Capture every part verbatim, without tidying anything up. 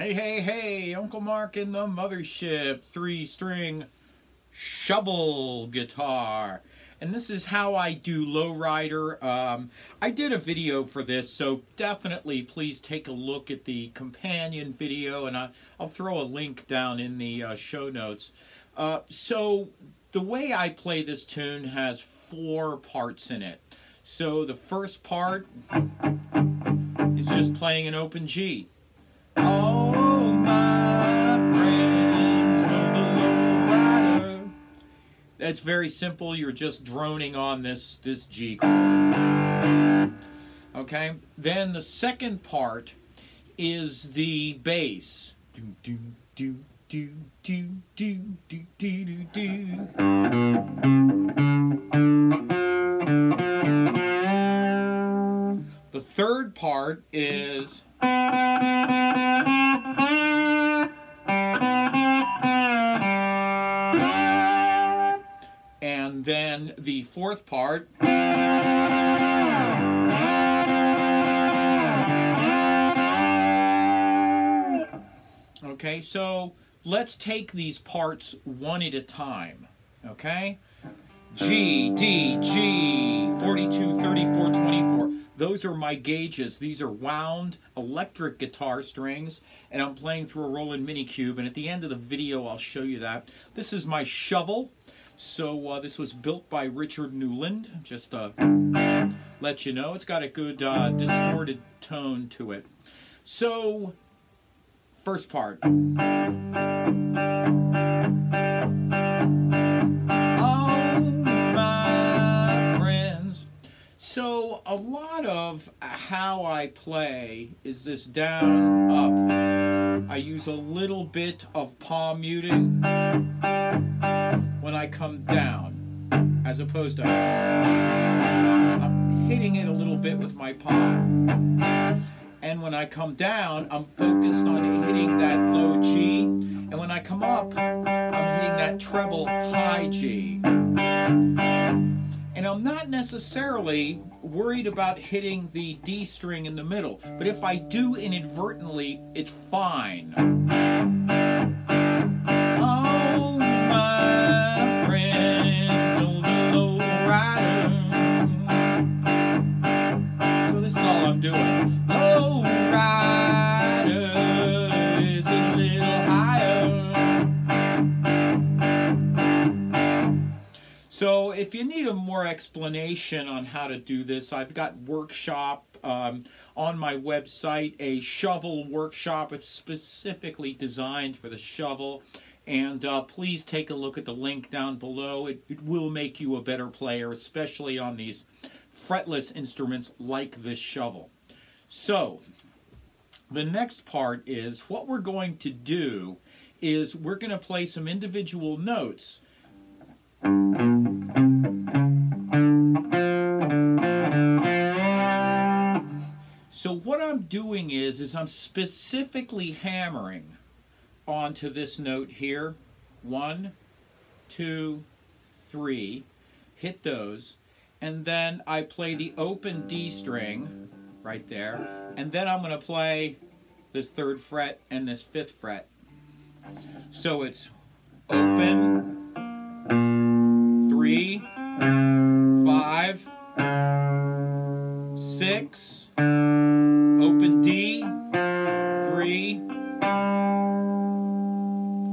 Hey, hey, hey, Uncle Mark in the mothership, three-string shovel guitar. And this is how I do Low Rider. Um, I did a video for this, so definitely please take a look at the companion video, and I, I'll throw a link down in the uh, show notes. Uh, so the way I play this tune has four parts in it. So the first part is just playing an open G. Oh, my friends, know the Low Rider. That's very simple. You're just droning on this, this G chord. Okay? Then the second part is the bass. Do, do, do, do, do, do, do, do, do, do. The third part is... and then the fourth part. Okay, so let's take these parts one at a time. Okay? G, D, G, forty-two, thirty-four, twenty-four. Those are my gauges. These are wound electric guitar strings, and I'm playing through a Roland Mini Cube, and at the end of the video I'll show you that. This is my shovel. So uh, this was built by Richard Newland. Just to let you know, it's got a good uh, distorted tone to it. So, first part. So a lot of how I play is this down, up. I use a little bit of palm muting when I come down, as opposed to I'm hitting it a little bit with my palm. And when I come down, I'm focused on hitting that low G. And when I come up, I'm hitting that treble high G. And I'm not necessarily worried about hitting the D string in the middle, but if I do inadvertently, it's fine. Oh, my friends, know the Low Rider. So this is all I'm doing. Low Rider is a little higher. So if you need a more explanation on how to do this, I've got workshop um, on my website, a shovel workshop. It's specifically designed for the shovel. And uh, please take a look at the link down below. It, it will make you a better player, especially on these fretless instruments like this shovel. So, the next part is what we're going to do is we're going to play some individual notes. So what I'm doing is, is I'm specifically hammering onto this note here. One, two, three. Hit those. And then I play the open D string right there. And then I'm going to play this third fret and this fifth fret. So it's open, three, five, six, open D, three,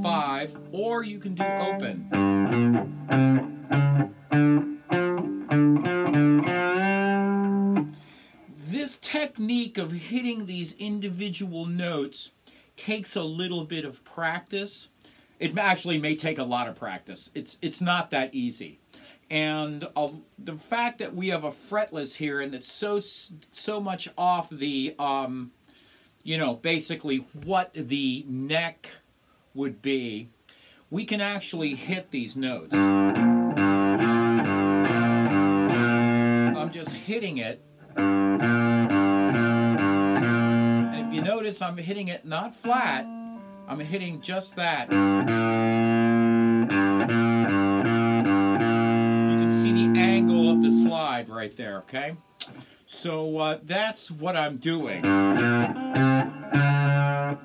five, or you can do open. This technique of hitting these individual notes takes a little bit of practice. It actually may take a lot of practice. It's, it's not that easy. And uh, the fact that we have a fretless here and it's so so much off the, um, you know, basically what the neck would be, we can actually hit these notes. I'm just hitting it. And if you notice, I'm hitting it not flat. I'm hitting just that. Slide right there, okay? So uh, that's what I'm doing.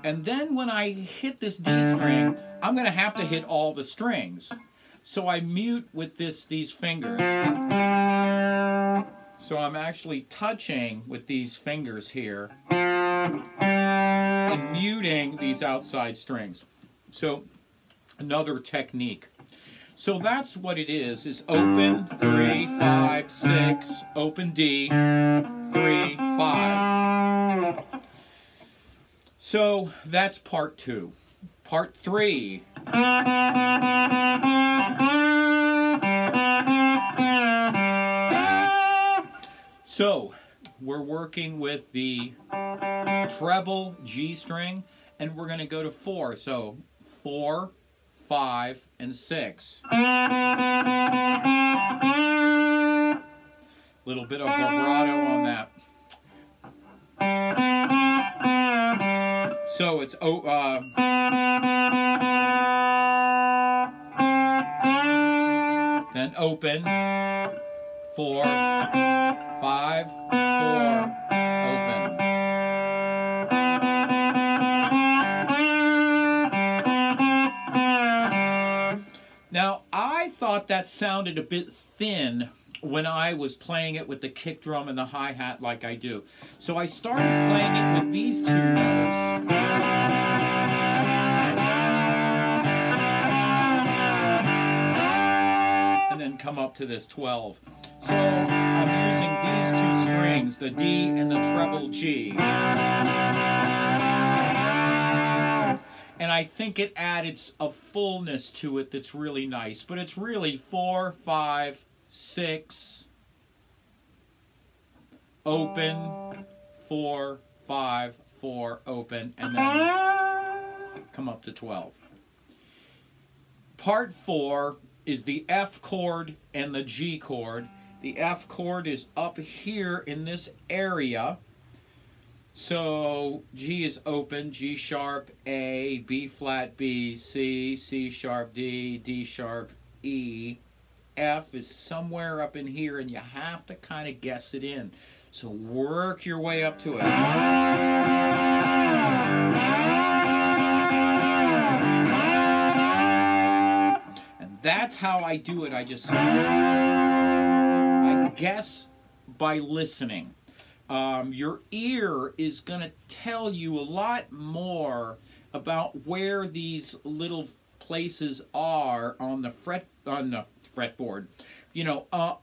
And then when I hit this D string, I'm going to have to hit all the strings. So I mute with this these fingers. So I'm actually touching with these fingers here and muting these outside strings. So another technique. So that's what it is, is open, three, five, six, open D, three, five. So that's part two. Part three. So we're working with the treble G string, and we're going to go to four. So four, five, and six. Little bit of vibrato on that. So it's oh, uh, then open, four, five, four, open. Now I thought that sounded a bit thin when I was playing it with the kick drum and the hi-hat like I do. So I started playing it with these two notes. And then come up to this twelve. So I'm using these two strings, the D and the treble G. And I think it added a fullness to it that's really nice. But it's really four, five, six, open, four, five, four, open, and then come up to twelve. Part four is the F chord and the G chord. The F chord is up here in this area. So G is open, G sharp, A, B flat, B, C, C sharp, D, D sharp, E. F is somewhere up in here, and you have to kind of guess it in. So work your way up to it. And that's how I do it. I just I guess by listening. Um, your ear is going to tell you a lot more about where these little places are on the fret on the fretboard, you know, uh,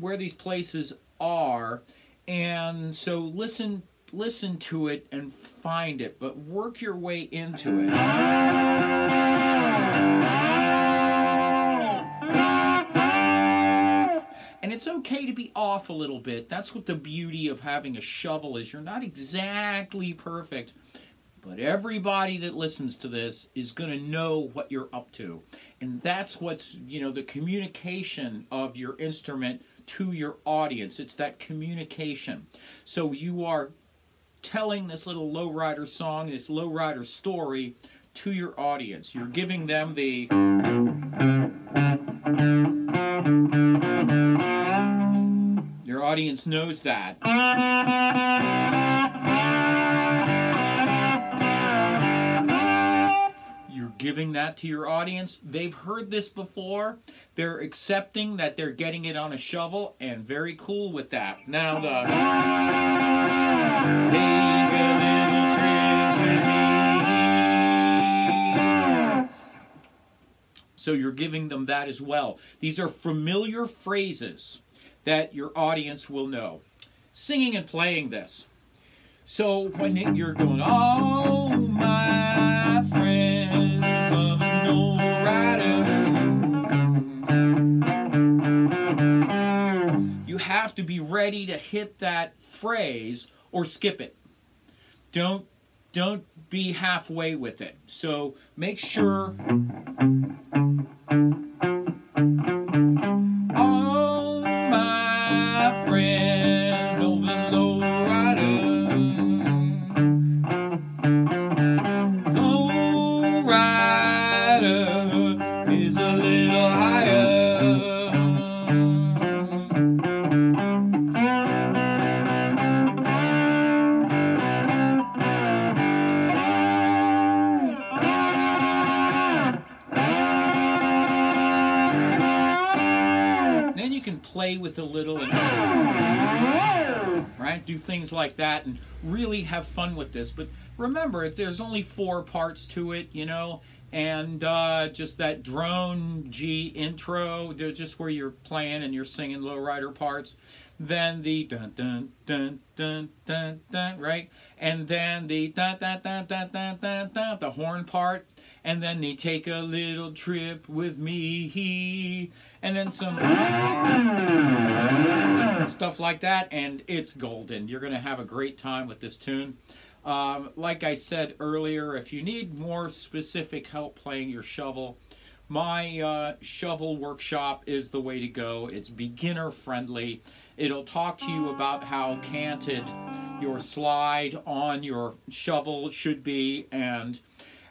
where these places are, and so listen, listen to it and find it, but work your way into it. And it's okay to be off a little bit. That's what the beauty of having a shovel is. You're not exactly perfect, but everybody that listens to this is going to know what you're up to. And that's what's, you know, the communication of your instrument to your audience. It's that communication. So you are telling this little Low Rider song, this Low Rider story to your audience. You're giving them the... Your audience knows that. Giving that to your audience. They've heard this before. They're accepting that they're getting it on a shovel and very cool with that. Now the... So you're giving them that as well. These are familiar phrases that your audience will know. Singing and playing this. So when you're going, oh my friends of a Low Rider, you have to be ready to hit that phrase or skip it. Don't don't be halfway with it. So make sure. Oh my friend of a Low Rider. Then you can play with a little and right, do things like that and really have fun with this. But remember, there's only four parts to it, you know, and uh, just that drone G intro, they're just where you're playing and you're singing Low Rider parts. Then the dun dun dun dun dun dun, right? And then the dun dun dun dun dun dun dun, the horn part. And then they take a little trip with me, and then some stuff like that, and it's golden. You're going to have a great time with this tune. Um, like I said earlier, if you need more specific help playing your shovel, my uh, shovel workshop is the way to go. It's beginner friendly. It'll talk to you about how canted your slide on your shovel should be, and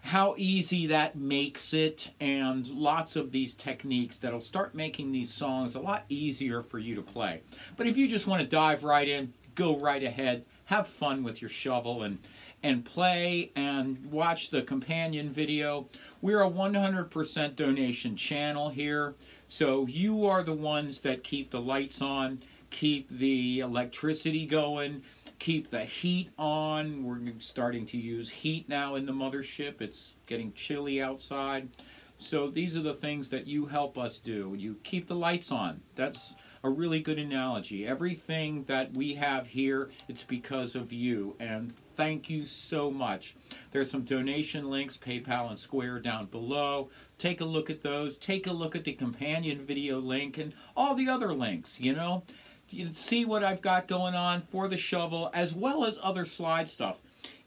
how easy that makes it, and lots of these techniques that'll start making these songs a lot easier for you to play. But if you just want to dive right in, go right ahead, have fun with your shovel, and and play and watch the companion video. We're a one hundred percent donation channel here, so you are the ones that keep the lights on, keep the electricity going, keep the heat on. We're starting to use heat now in the mothership. It's getting chilly outside. So these are the things that you help us do. You keep the lights on. That's a really good analogy. Everything that we have here, it's because of you. And thank you so much. There's some donation links, PayPal and Square, down below. Take a look at those. Take a look at the companion video link and all the other links, you know. You can see what I've got going on for the shovel, as well as other slide stuff.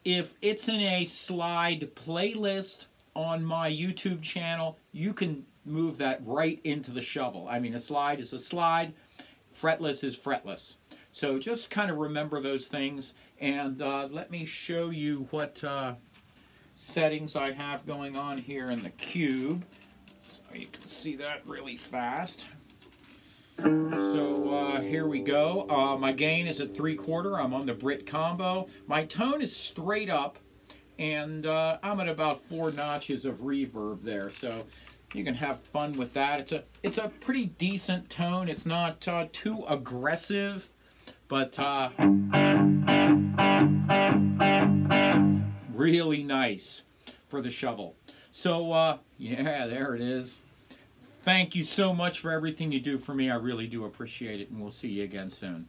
If it's in a slide playlist on my YouTube channel, you can move that right into the shovel. I mean, a slide is a slide, fretless is fretless. So just kind of remember those things. And uh, let me show you what uh, settings I have going on here in the cube, so you can see that really fast. So uh, here we go. Uh, my gain is at three quarter. I'm on the Brit combo. My tone is straight up, and uh, I'm at about four notches of reverb there. So you can have fun with that. It's a it's a pretty decent tone. It's not uh, too aggressive, but uh, really nice for the shovel. So uh, yeah, there it is. Thank you so much for everything you do for me. I really do appreciate it, and we'll see you again soon.